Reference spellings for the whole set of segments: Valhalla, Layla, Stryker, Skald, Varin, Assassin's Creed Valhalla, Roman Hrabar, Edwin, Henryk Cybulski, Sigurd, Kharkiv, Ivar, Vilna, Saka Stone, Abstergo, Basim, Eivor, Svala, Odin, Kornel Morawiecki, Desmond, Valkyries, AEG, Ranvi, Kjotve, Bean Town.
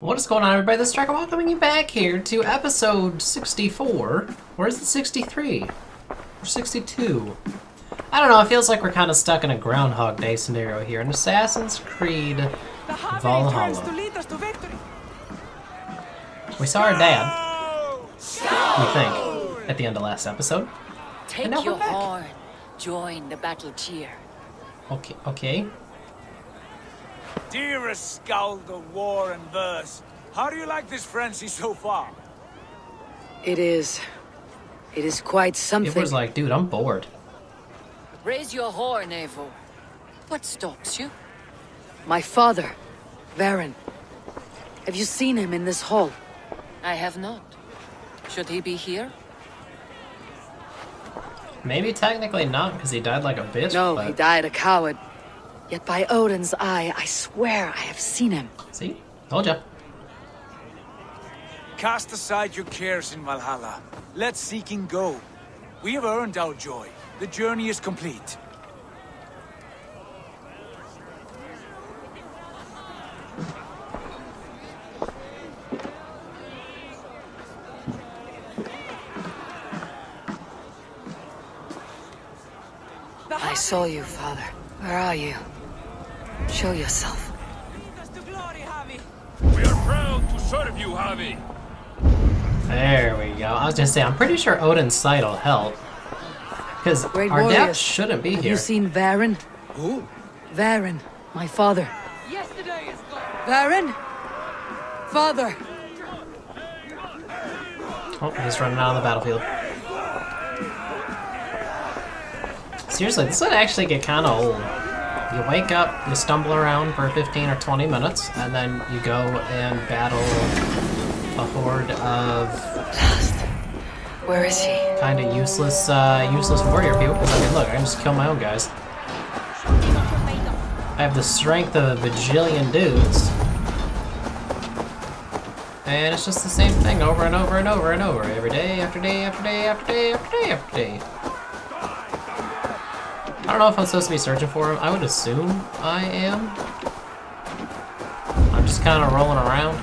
What is going on, everybody? This is Stryker welcoming you back here to episode 64. Or is it 63? Or 62? I don't know, it feels like we're kind of stuck in a Groundhog Day scenario here in Assassin's Creed Valhalla. We saw our dad, we think, at the end of last episode. And now we're back. Take your horn, join the battle cheer. Okay, okay. Dearest Skald of War and Verse, how do you like this frenzy so far? It is quite something. It was like, dude, I'm bored. Raise your horn, Eivor. What stops you? My father, Varin. Have you seen him in this hall? I have not. Should he be here? Maybe technically not, because he died like a bitch. No, but he died a coward. Yet by Odin's eye, I swear I have seen him. See? Told ya. Cast aside your cares in Valhalla. Let seeking go. We have earned our joy. The journey is complete. I saw you, Father. Where are you? Show yourself. We are proud to serve you, Javi. There we go. I was gonna say, I'm pretty sure Odin's sight will help. Because our dad shouldn't be here. Have you seen Varin? Who? Varin, my father. Yesterday is gone. Varin? Father! Oh, he's running out of the battlefield. Seriously, this would actually get kind of old. You wake up, you stumble around for 15 or 20 minutes, and then you go and battle a horde of kind of useless, useless warrior people. I mean, look, I can just kill my own guys. I have the strength of a bajillion dudes, and it's just the same thing over and over and over and over every day after day after day after day after day after day. I don't know if I'm supposed to be searching for him. I would assume I am. I'm just kind of rolling around.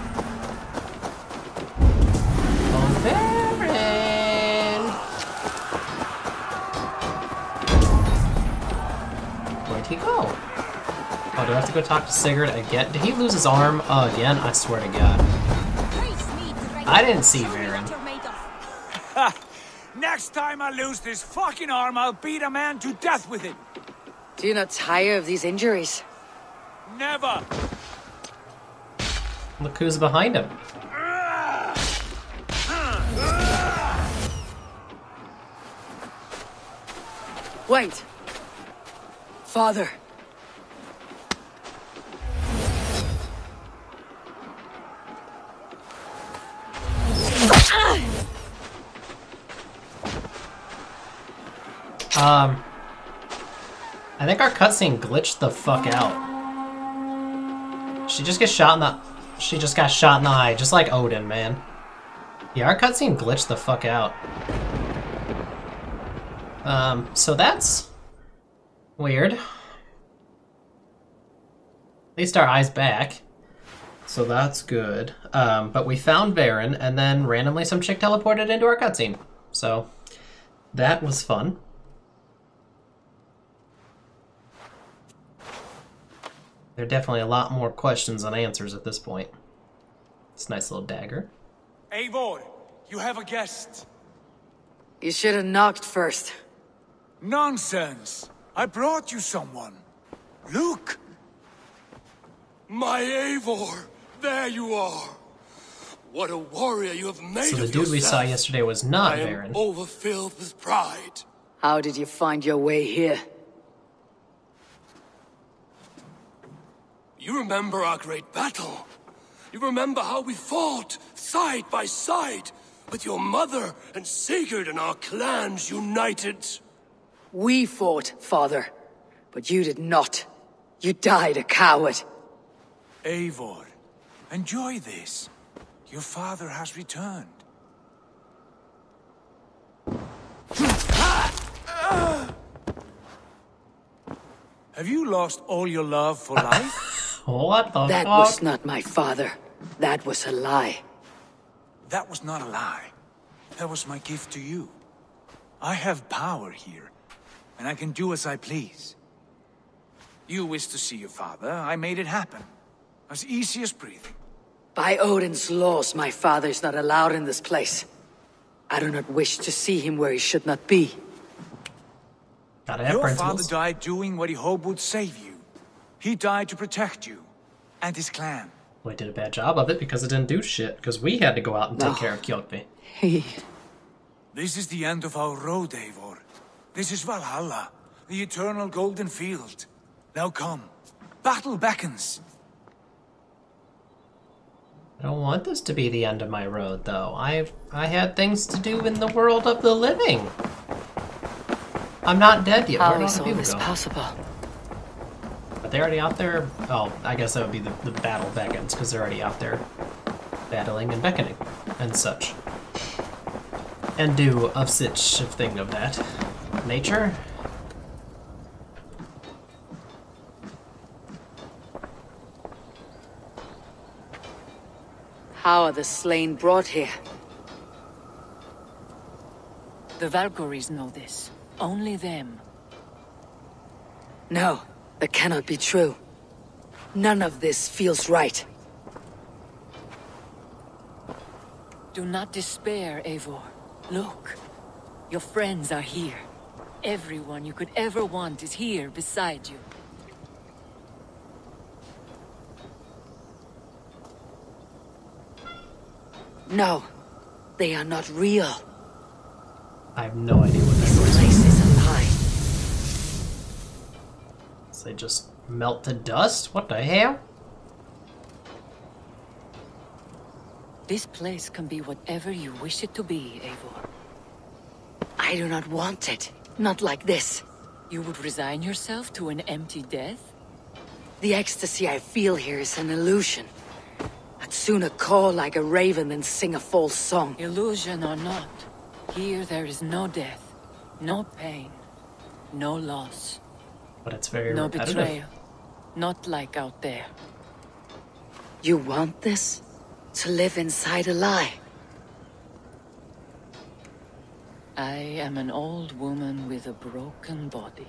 Oh, Varin! Where'd he go? Oh, do I have to go talk to Sigurd again? Did he lose his arm again? I swear to God. I didn't see Varin. Next time I lose this fucking arm, I'll beat a man to death with it. Do you not tire of these injuries? Never. Look who's behind him. Wait. Father. I think our cutscene glitched the fuck out. She just got shot in the eye, just like Odin, man. Yeah, our cutscene glitched the fuck out. So that's weird. At least our eye's back. So that's good. But we found Varin, and then randomly some chick teleported into our cutscene. So that was fun. There are definitely a lot more questions than answers at this point. It's a nice little dagger. Eivor, you have a guest. You should have knocked first. Nonsense. I brought you someone. Look. My Eivor, there you are. What a warrior you have made of yourself. So the dude we saw yesterday was not Varin. I am overfilled with pride. How did you find your way here? You remember our great battle. You remember how we fought, side by side, with your mother and Sigurd and our clans united. We fought, Father, but you did not. You died a coward. Eivor, enjoy this. Your father has returned. Have you lost all your love for life? What the fuck? That was not my father. That was a lie. That was not a lie. That was my gift to you. I have power here, and I can do as I please. You wished to see your father, I made it happen. As easy as breathing. By Odin's laws, my father is not allowed in this place. I do not wish to see him where he should not be. Your father died doing what he hoped would save you. He died to protect you, and his clan. Well, he did a bad job of it because it didn't do shit, because we had to go out and take care of Kjotve. This is the end of our road, Eivor. This is Valhalla, the eternal golden field. Now come, battle beckons. I don't want this to be the end of my road, though. I had things to do in the world of the living. I'm not dead yet. How is all this possible? Are they already out there? Oh, I guess that would be the battle beckons, because they're already out there battling and beckoning and such. And do of such a thing of that nature. How are the slain brought here? The Valkyries know this. Only them. No, that cannot be true. None of this feels right. Do not despair, Eivor. Look, your friends are here. Everyone you could ever want is here beside you. No, they are not real. I have no idea what that noise is. This place is a lie. So they just melt to dust? What the hell? This place can be whatever you wish it to be, Eivor. I do not want it. Not like this. You would resign yourself to an empty death? The ecstasy I feel here is an illusion. I'd sooner call like a raven than sing a false song. Illusion or not, here there is no death, no pain, no loss. But it's very repetitive. No betrayal, not like out there. You want this? To live inside a lie? I am an old woman with a broken body.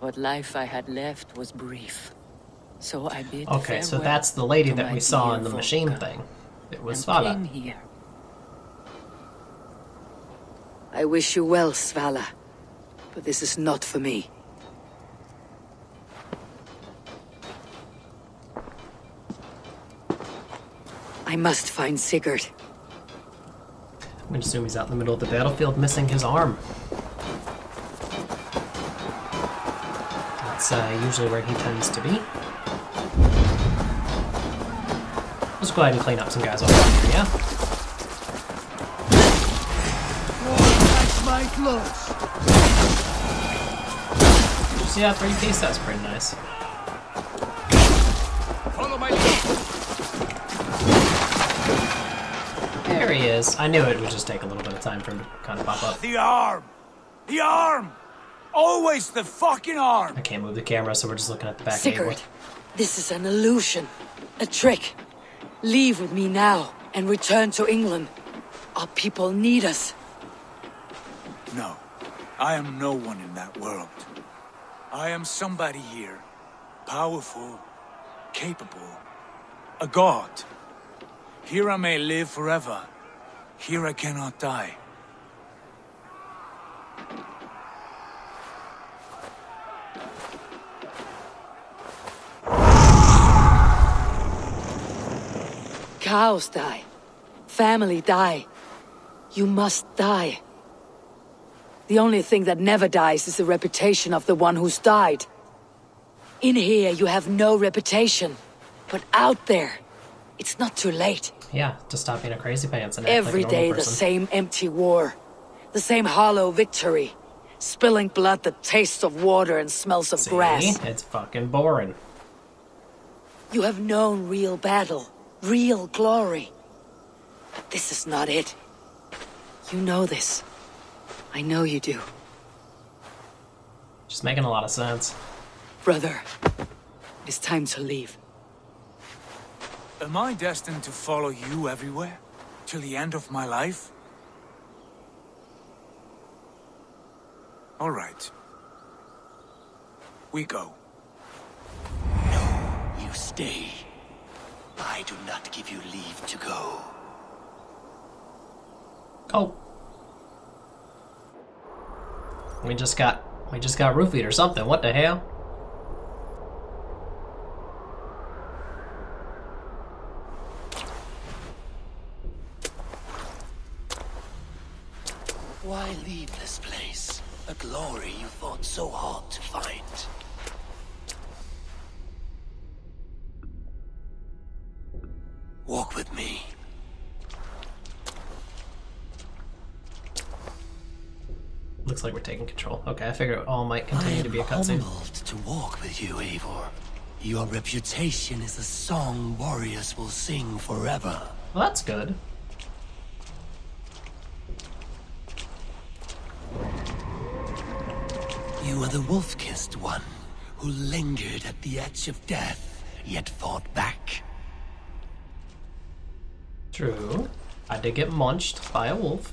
What life I had left was brief. So I bid okay, so that's the lady that we saw in the machine thing. It was Svala. I wish you well, Svala, but this is not for me. I must find Sigurd. I'm gonna assume he's out in the middle of the battlefield, missing his arm. That's usually where he tends to be. Let's go ahead and clean up some guys off here, yeah? See that three-piece? That's pretty nice. Follow my lead. There he is. I knew it would just take a little bit of time for him to kind of pop up. The arm! The arm! Always the fucking arm! I can't move the camera, so we're just looking at the back. Sigurd, this is an illusion. A trick. Leave with me now, and return to England. Our people need us. No, I am no one in that world. I am somebody here. Powerful, capable, a god. Here I may live forever. Here I cannot die. Cows die. Family die. You must die. The only thing that never dies is the reputation of the one who's died. In here, you have no reputation. But out there, it's not too late. Yeah, to stop being a crazy pants and act like a normal person. Every day the same empty war. The same hollow victory. Spilling blood that tastes of water and smells of grass. It's fucking boring. You have known real battle. Real glory. But this is not it. You know this. I know you do. Just making a lot of sense. Brother, it's time to leave. Am I destined to follow you everywhere? Till the end of my life? All right. We go. No, you stay. I do not give you leave to go. Oh. We just got roofied or something. What the hell? Why leave this place? A glory you fought so hard to find. Walk with me. Looks like we're taking control. Okay, I figure all might continue to be a cutscene. I am humbled to walk with you, Eivor. Your reputation is a song warriors will sing forever. Well, that's good. You are the wolf-kissed one, who lingered at the edge of death, yet fought back. True. I did get munched by a wolf.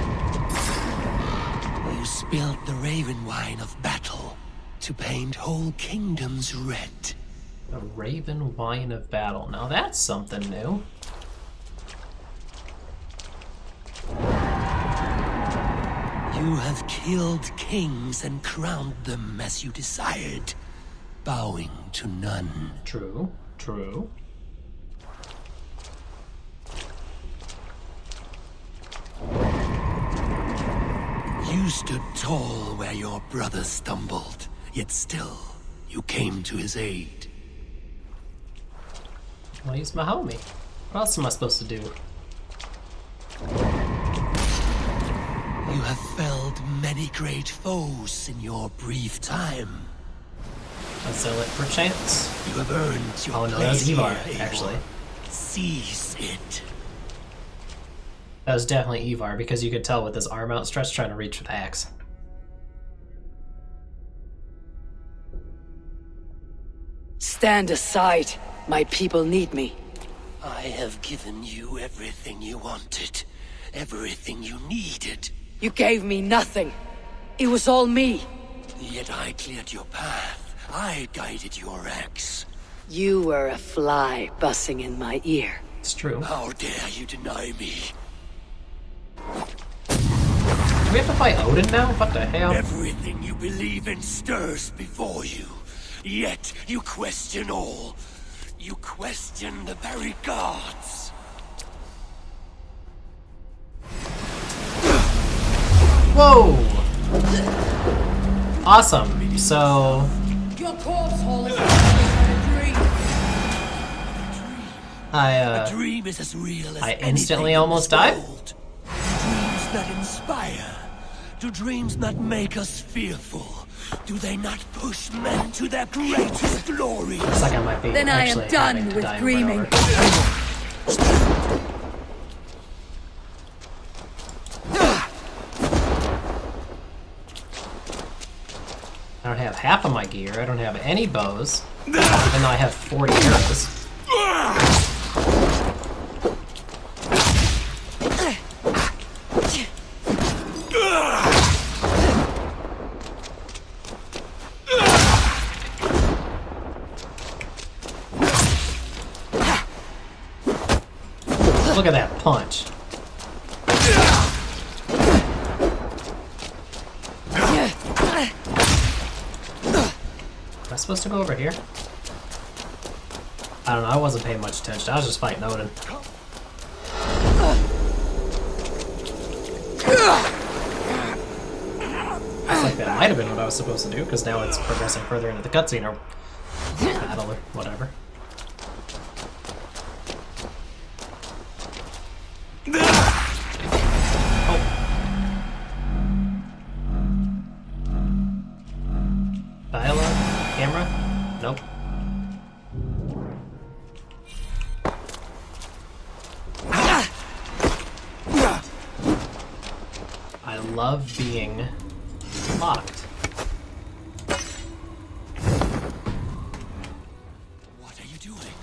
You spilled the raven wine of battle to paint whole kingdoms red. The raven wine of battle. Now that's something new. You have killed kings and crowned them as you desired, bowing to none. True, true. You stood tall where your brother stumbled, yet still you came to his aid. Well, he's my homie. What else am I supposed to do? You have felled many great foes in your brief time. I'll sell it perchance. You have earned your place here, Ivar, actually. Seize it. That was definitely Ivar, because you could tell with his arm outstretched trying to reach for the axe. Stand aside. My people need me. I have given you everything you wanted. Everything you needed. You gave me nothing. It was all me. Yet I cleared your path. I guided your axe. You were a fly buzzing in my ear. It's true. How dare you deny me? Do we have to fight Odin now? What the hell? Everything you believe in stirs before you. Yet you question all. You question the very gods. Whoa! Awesome. So. Your corpse hole is a dream. A dream is as real as I instantly almost died. That inspire? Do dreams not make us fearful? Do they not push men to their greatest glories? Like I might be then I am done with dreaming. I don't have half of my gear. I don't have any bows. Even though I have 40 arrows. Look at that punch. Am I supposed to go over here? I don't know, I wasn't paying much attention. I was just fighting Odin. I think that might have been what I was supposed to do, because now it's progressing further into the cutscene or battle or whatever. Being locked.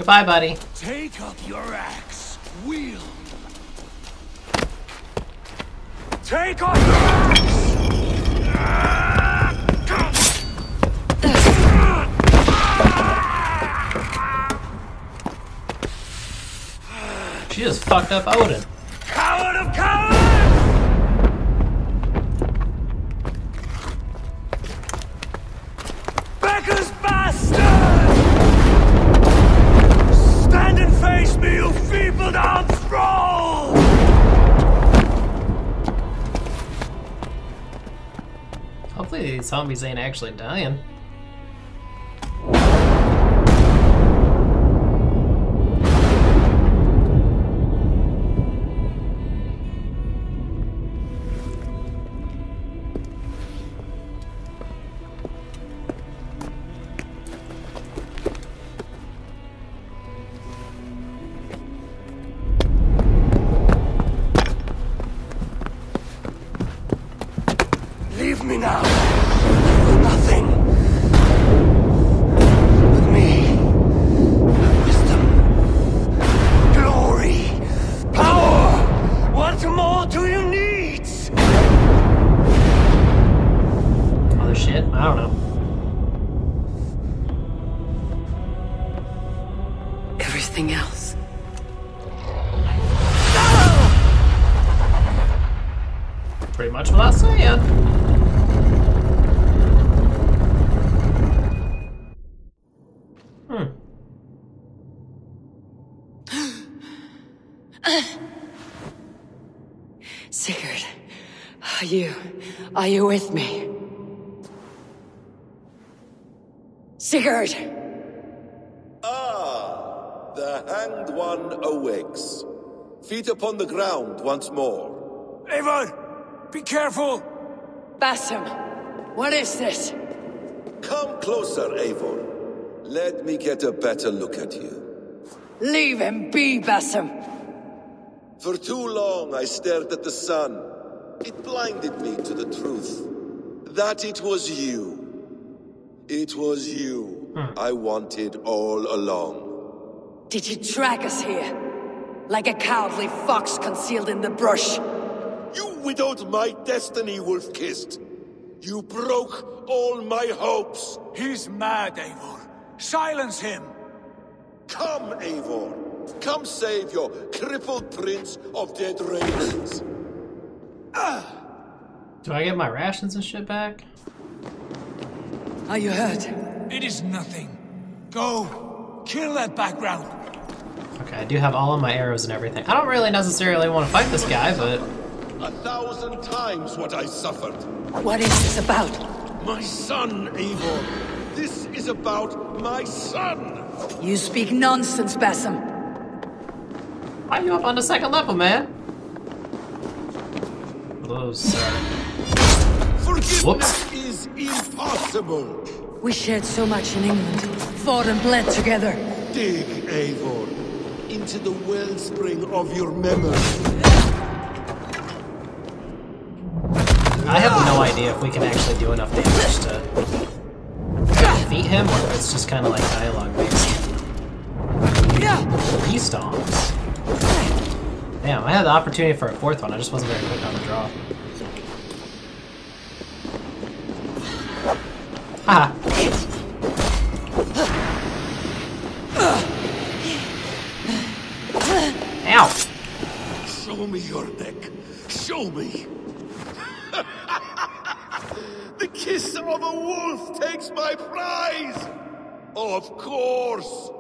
Bye, buddy. Take up your axe. Wield. Take up your axe. She just fucked up Odin. Coward of cowards! Hopefully these zombies ain't actually dying. Sigurd, are you with me? Sigurd! Ah, the Hanged One awakes. Feet upon the ground once more. Eivor, be careful! Basim, what is this? Come closer, Eivor. Let me get a better look at you. Leave him be, Basim. For too long I stared at the sun. It blinded me to the truth. That it was you. It was you I wanted all along. Did you drag us here? Like a cowardly fox concealed in the brush? You widowed my destiny, wolf-kissed. You broke all my hopes. He's mad, Eivor. Silence him. Come, Eivor. Come save your crippled prince of dead ravens. Do I get my rations and shit back? Are you hurt? It is nothing. Go. Kill that background. Okay, I do have all of my arrows and everything. I don't really necessarily want to fight this guy, but... 1,000 times what I suffered. What is this about? My son, Eivor. This is about my son. You speak nonsense, Basim. Why are you up on the second level, man? Those forgiveness is impossible. We shared so much in England, fought and bled together. Dig, Eivor, into the wellspring of your memory. I have no idea if we can actually do enough damage to defeat him, or if it's just kind of like dialogue based. He stomps. Damn, I had the opportunity for a fourth one, I just wasn't very quick on the draw. Haha. Ow! Show me your neck. Show me! The kiss of a wolf takes my prize! Of course!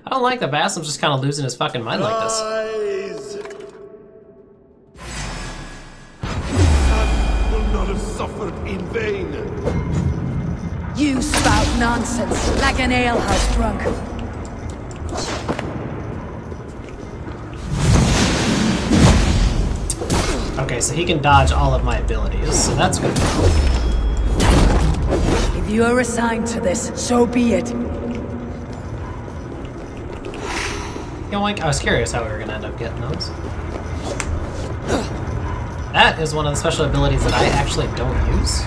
I don't like the Basim's just kind of losing his fucking mind like this. Son will not have suffered in vain. You spout nonsense like an alehouse drunk. Okay, so he can dodge all of my abilities, so that's good. If you are assigned to this, so be it. You know, like, I was curious how we were going to end up getting those. That is one of the special abilities that I actually don't use.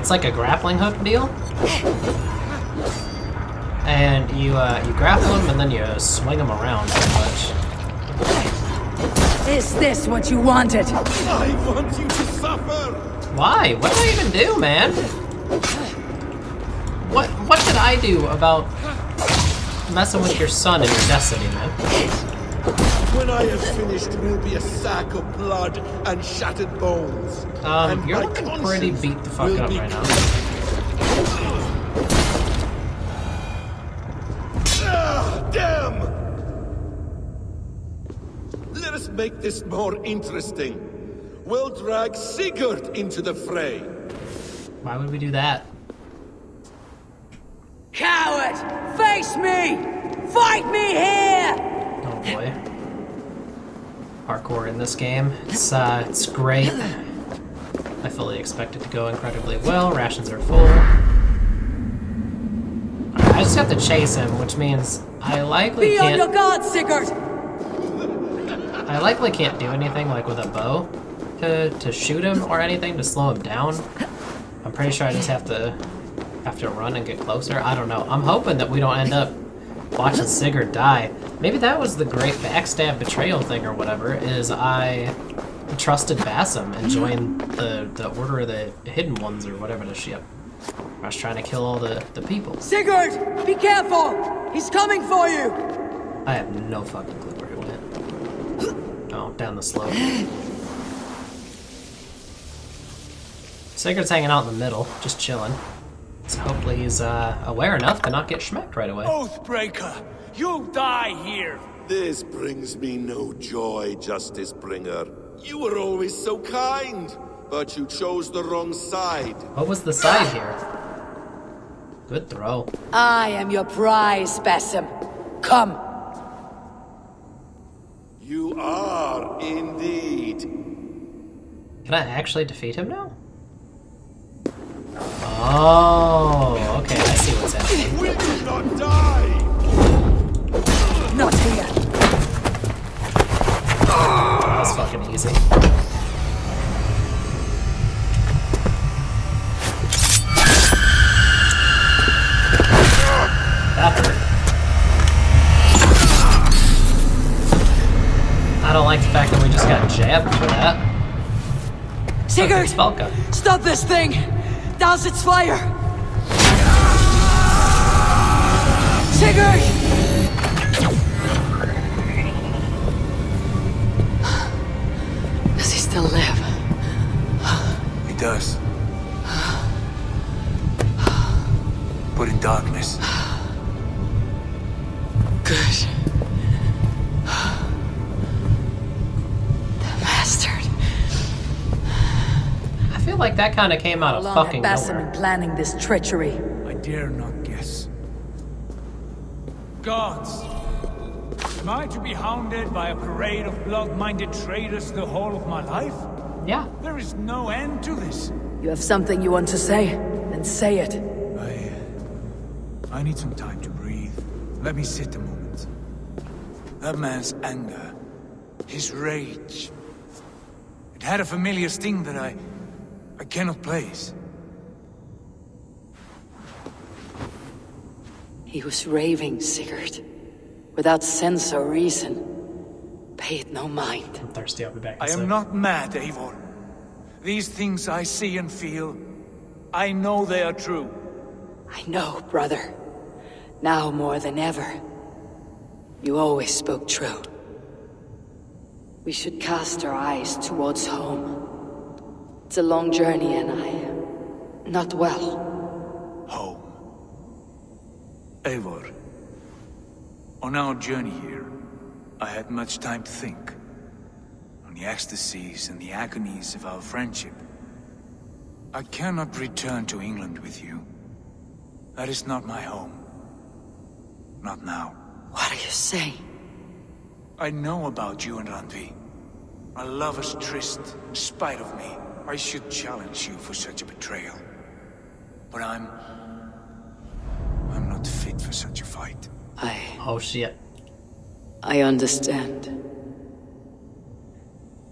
It's like a grappling hook deal. And you grapple him and then you swing him around pretty much. Is this what you wanted? I want you to suffer! Why? What did I even do, man? What did I do about messing with your son and your destiny, man? When I have finished, it will be a sack of blood and shattered bones. And you're looking pretty beat the fuck up right now. Make this more interesting. We'll drag Sigurd into the fray. Why would we do that? Coward! Face me! Fight me here! Oh boy. Parkour in this game. It's great. I fully expect it to go incredibly well. Rations are full. Right, I just have to chase him, which means I likely can't... Be on your guard, Sigurd! I likely can't do anything like with a bow to shoot him or anything to slow him down. I'm pretty sure I just have to run and get closer. I don't know. I'm hoping that we don't end up watching Sigurd die. Maybe that was the great backstab betrayal thing or whatever, is I trusted Basim and joined the Order of the Hidden Ones or whatever the ship. I was trying to kill all the people. Sigurd! Be careful! He's coming for you! I have no fucking clue. Oh, down the slope. Sigurd's hanging out in the middle, just chilling. So hopefully he's aware enough to not get schmecked right away. Oathbreaker! You die here! This brings me no joy, Justice Bringer. You were always so kind, but you chose the wrong side. What was the side here? Good throw. I am your prize, Basim. Come. You are, indeed. Can I actually defeat him now? Oh, okay, I see what's happening. We will not die! Not here! That was fucking easy. That hurt. I don't like the fact that we just got jabbed for that. Sigurd! Okay, stop this thing! Douse its fire! Sigurd! Does he still live? He does. But in darkness. Good. I feel like that kind of came out of fucking nowhere. How long had Basim been planning this treachery? I dare not guess. Gods! Am I to be hounded by a parade of blood-minded traitors the whole of my life? Yeah. There is no end to this. You have something you want to say? Then say it. I need some time to breathe. Let me sit a moment. That man's anger. His rage. It had a familiar sting that I cannot place. He was raving, Sigurd. Without sense or reason. Pay it no mind. I'm thirsty, I'll be back. I am not mad, Eivor. These things I see and feel, I know they are true. I know, brother. Now more than ever. You always spoke true. We should cast our eyes towards home. It's a long journey, and I am not well. Home. Eivor. On our journey here, I had much time to think. On the ecstasies and the agonies of our friendship. I cannot return to England with you. That is not my home. Not now. What are you saying? I know about you and Ranvi. Our lovers tryst in spite of me. I should challenge you for such a betrayal, but I'm not fit for such a fight. Oh shit. I understand.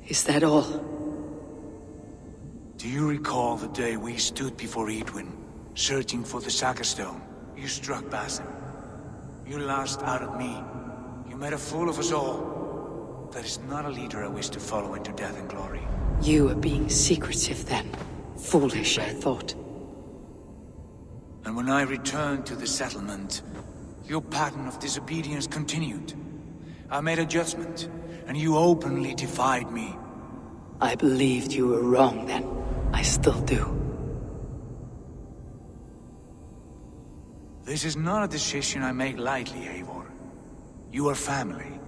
Is that all? Do you recall the day we stood before Edwin, searching for the Saka Stone? You struck Basim. You last out at me. You made a fool of us all. There is not a leader I wish to follow into death and glory. You are being secretive then. Foolish, I thought. And when I returned to the settlement, your pattern of disobedience continued. I made a judgment, and you openly defied me. I believed you were wrong then. I still do. This is not a decision I make lightly, Eivor. You are family.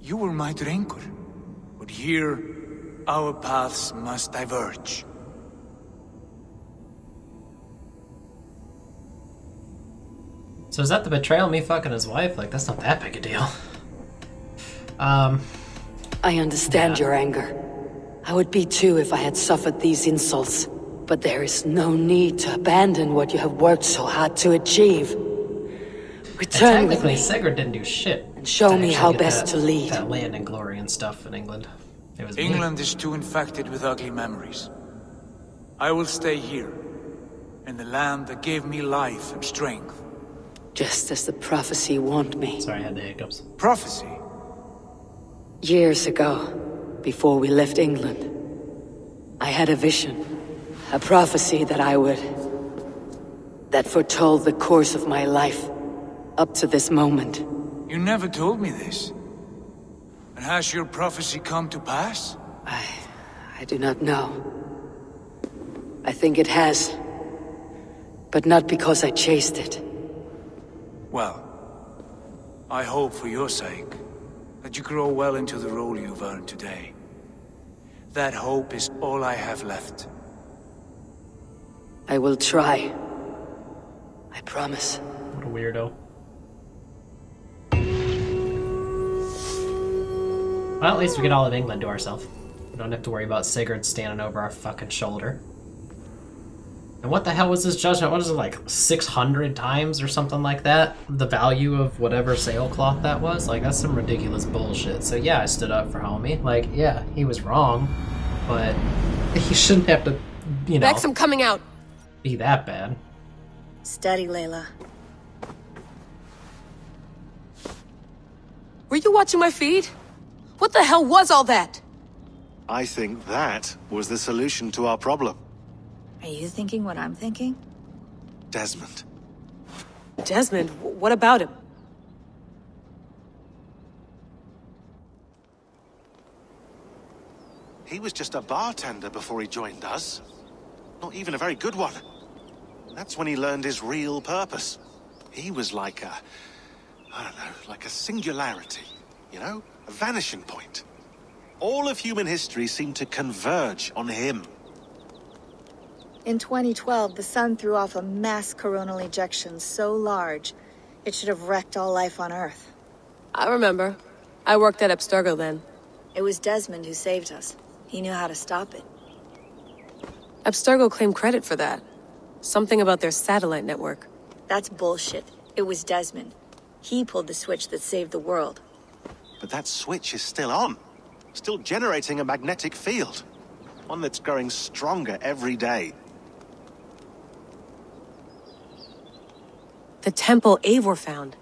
You were my drinker. But here, our paths must diverge. So is that the betrayal of me fucking his wife? Like, that's not that big a deal. I understand your anger. I would be too if I had suffered these insults. But there is no need to abandon what you have worked so hard to achieve. Return with me. Sigurd didn't do shit. And show me how best to lead. That land and glory and stuff in England. It was England is too infected with ugly memories. I will stay here, in the land that gave me life and strength. Just as the prophecy warned me. Sorry, I had the hiccups. Prophecy? Years ago, before we left England, I had a vision. A prophecy that that foretold the course of my life, up to this moment. You never told me this. And has your prophecy come to pass? I do not know. I think it has. But not because I chased it. Well, I hope for your sake, that you grow well into the role you've earned today. That hope is all I have left. I will try. I promise. What a weirdo. Well, at least we get all of England to ourselves. We don't have to worry about Sigurd standing over our fucking shoulder. And what the hell was this judgment? What is it, like 600 times or something like that? The value of whatever sailcloth that was? Like, that's some ridiculous bullshit. So yeah, I stood up for homie. Like, yeah, he was wrong. But he shouldn't have to, you know... Bex, I'm coming out. Be that bad. Steady, Layla. Were you watching my feed? What the hell was all that? I think that was the solution to our problem. Are you thinking what I'm thinking? Desmond. Desmond? What about him? He was just a bartender before he joined us. Not even a very good one. That's when he learned his real purpose. He was like a... I don't know, like a singularity. You know? A vanishing point. All of human history seemed to converge on him. In 2012, the sun threw off a mass coronal ejection so large, it should have wrecked all life on Earth. I remember. I worked at Abstergo then. It was Desmond who saved us. He knew how to stop it. Abstergo claimed credit for that. Something about their satellite network. That's bullshit. It was Desmond. He pulled the switch that saved the world. But that switch is still on. Still generating a magnetic field. One that's growing stronger every day. The temple Eivor found.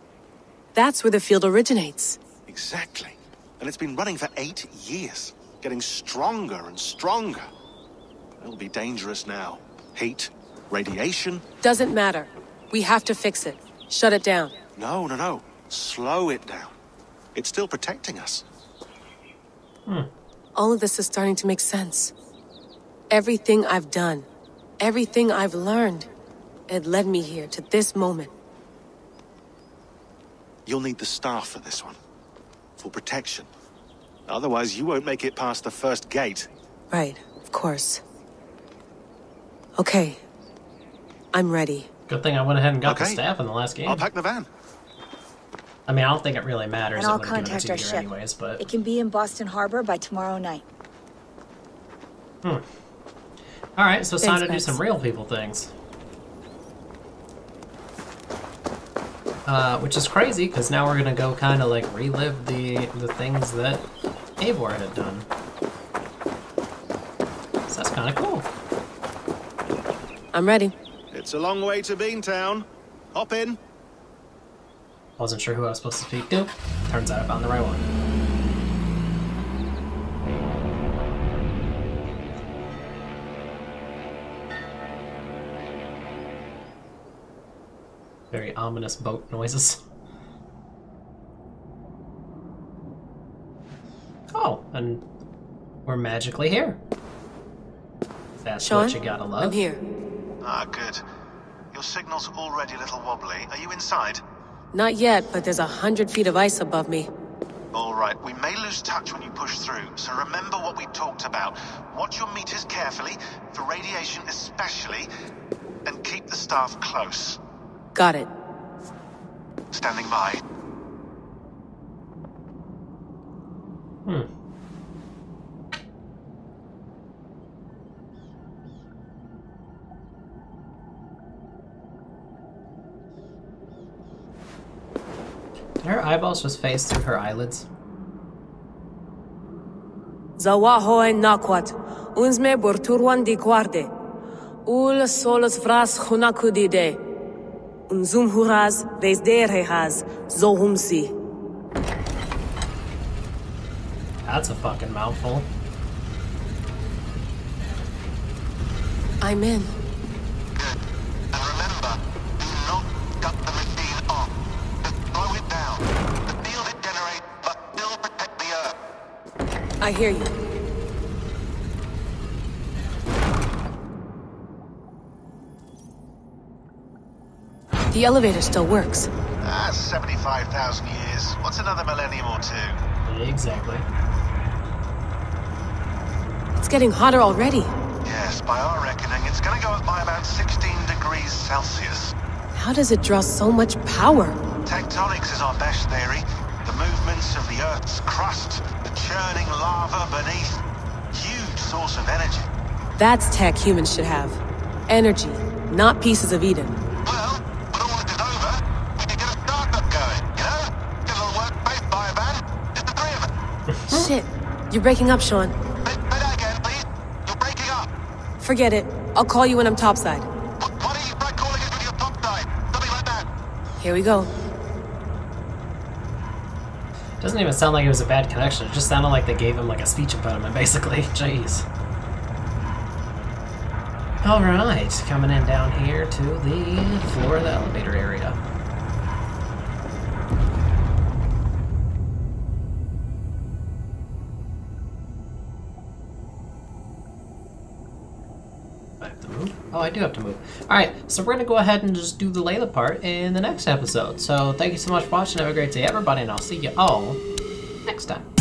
That's where the field originates. Exactly. And it's been running for 8 years. Getting stronger and stronger. It'll be dangerous now. Heat, radiation... Doesn't matter. We have to fix it. Shut it down. No, no, no. Slow it down. It's still protecting us. All of this is starting to make sense. Everything I've done, everything I've learned, it led me here to this moment. You'll need the staff for this one. For protection. Otherwise, you won't make it past the first gate. Right, of course. Okay. I'm ready. Good thing I went ahead and got the staff in the last game. I'll pack the van. I mean, I don't think it really matters. And I'll contact our ship anyways, but... It can be in Boston Harbor by tomorrow night. Alright, so it's time to do some real people things. Which is crazy, because now we're gonna go kind of like relive the things that Eivor had done. So that's kind of cool. I'm ready. It's a long way to Bean Town. Hop in. I wasn't sure who I was supposed to speak to. Turns out I found the right one. Very ominous boat noises. Oh, and we're magically here. That's Sean, what you gotta love. I'm here. Ah, good. Your signal's already a little wobbly. Are you inside? Not yet, but there's 100 feet of ice above me. All right, we may lose touch when you push through, so remember what we talked about. Watch your meters carefully, for radiation especially, and keep the staff close. Got it. Standing by. Did her eyeballs just phase through her eyelids? Zawahoen nakwat, unsme borturwan di guarde, ul solos vras hunakudide. Unzum huraz, desdere has, zohumsi. That's a fucking mouthful. I'm in. Good. And remember, do not cut the machine off. Just throw it down. The field it generates, but still protect the Earth. I hear you. The elevator still works. Ah, 75,000 years. What's another millennium or two? Exactly. It's getting hotter already. Yes, by our reckoning, it's gonna go up by about 16 degrees Celsius. How does it draw so much power? Tectonics is our best theory. The movements of the Earth's crust, the churning lava beneath. Huge source of energy. That's tech humans should have. Energy, not pieces of Eden. Shit, you're breaking up, Sean. Say that again, please. You're breaking up. Forget it. I'll call you when I'm topside. Why don't you try calling us when you're topside? Something like that. Here we go. Doesn't even sound like it was a bad connection. It just sounded like they gave him like a speech impediment, basically. Jeez. All right, coming in down here to the floor of the elevator area. Oh, I do have to move. Alright, so we're going to go ahead and just do the Layla part in the next episode. So, thank you so much for watching. Have a great day, everybody, and I'll see you all next time.